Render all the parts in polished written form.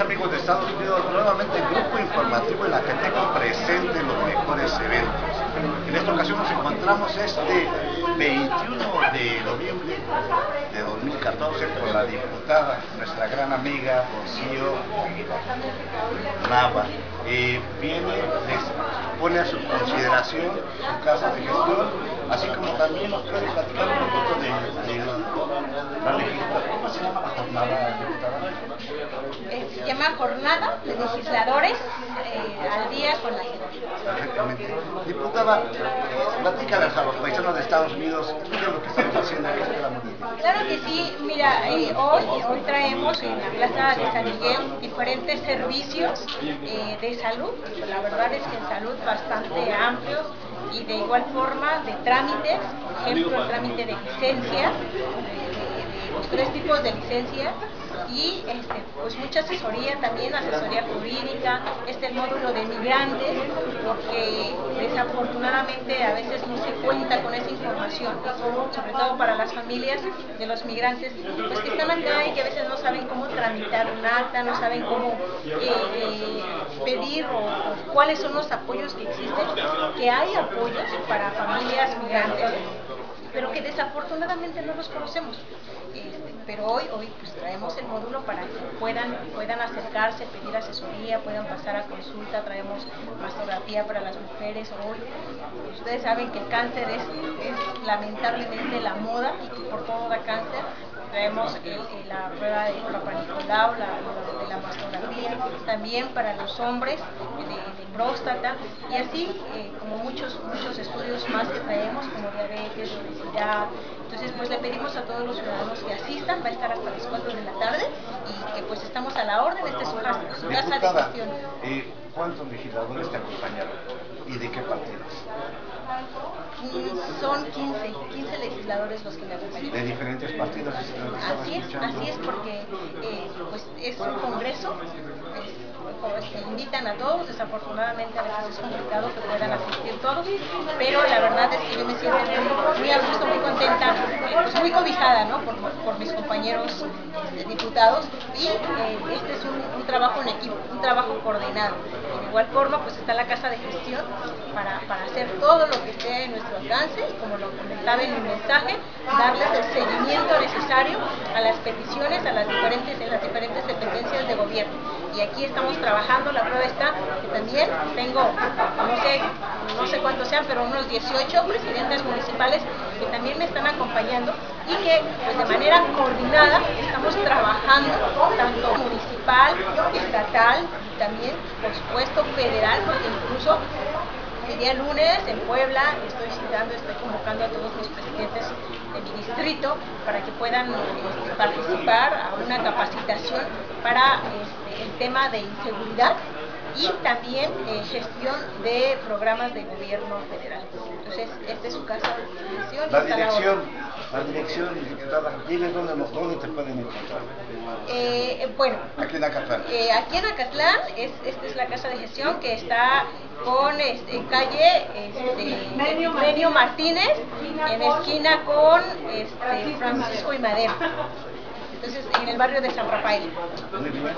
Amigos de Estados Unidos, nuevamente el Grupo Informativo de Acateco presente los mejores eventos. En esta ocasión nos encontramos este 21 de noviembre de 2014 con la diputada, nuestra gran amiga Rocío Nava. Pone a su consideración su casa de gestión, así como también nos puede platicar un poquito de la legislatura. ¿Cómo se llama la jornada, diputada? Se llama Jornada de Legisladores al Día con la Gente. Perfectamente. Diputada, platícale a los paisanos de Estados Unidos lo que estamos haciendo aquí en la municipalidad. Claro que sí, mira, hoy traemos en la Plaza de San Miguel diferentes servicios de salud. La verdad es que en salud bastante amplios y de igual forma de trámites, por ejemplo el trámite de licencias, los tres tipos de licencias y pues mucha asesoría también, asesoría jurídica, el módulo de migrantes, porque desafortunadamente a veces no se cuenta con esa información, sobre todo para las familias de los migrantes pues que están acá y que a veces no saben cómo tramitar un acta, no saben cómo pedir o cuáles son los apoyos que existen, que hay apoyos para familias migrantes, pero que desafortunadamente no los conocemos. Pero hoy pues traemos el módulo para que puedan acercarse, pedir asesoría, puedan pasar a consulta, traemos mastografía para las mujeres. Hoy ustedes saben que el cáncer es lamentablemente la moda, por todo da cáncer. Traemos la prueba de Papanicolau, la mastografía, también para los hombres de próstata, y así como muchos estudios más que traemos, como diabetes, obesidad. Entonces pues le pedimos a todos los ciudadanos que asistan, va a estar hasta las 4 de la tarde y que pues estamos a la orden. Esta es su casa de gestión. ¿Cuántos legisladores te acompañaron y de qué partidos? Son 15 legisladores los que me acompañan. ¿De diferentes partidos? Así es, porque pues es un congreso, se invitan a todos, desafortunadamente a veces es complicado que puedan asistir todos, pero la verdad es que yo me siento muy a gusto, muy contenta, pues muy cobijada, ¿no? por mis compañeros diputados, y este es un trabajo en equipo, un trabajo coordinado. De igual forma pues está la casa de gestión para hacer todo lo que esté en nuestro alcance y, como lo comentaba en mi mensaje, darles el seguimiento necesario a las peticiones en las diferentes dependencias de gobierno. Y aquí estamos trabajando, la prueba está que también tengo, no sé cuántos sean, pero unos 18 presidentes municipales que también me están acompañando y que pues de manera coordinada estamos trabajando, tanto municipal, estatal, también por supuesto federal, porque incluso el día lunes en Puebla estoy convocando a todos mis presidentes de mi distrito para que puedan participar a una capacitación para el tema de inseguridad y también gestión de programas de gobierno federal. Entonces, esta es su casa de gestión. La dirección, diputada, diles dónde te pueden encontrar. Bueno, aquí en Acatlán. Aquí en Acatlán, esta es la casa de gestión que está con calle Medio Martínez, en esquina con Francisco y Madero. Entonces, en el barrio de San Rafael. Muy bien.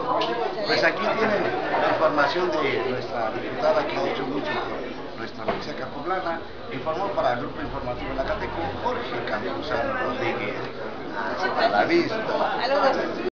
Pues aquí tienen información de nuestra diputada, que ha hecho mucho por nuestra Mixteca Poblana. Informó para el Grupo Informativo de Acateco, Jorge Campusano de Guinea. Hasta la vista.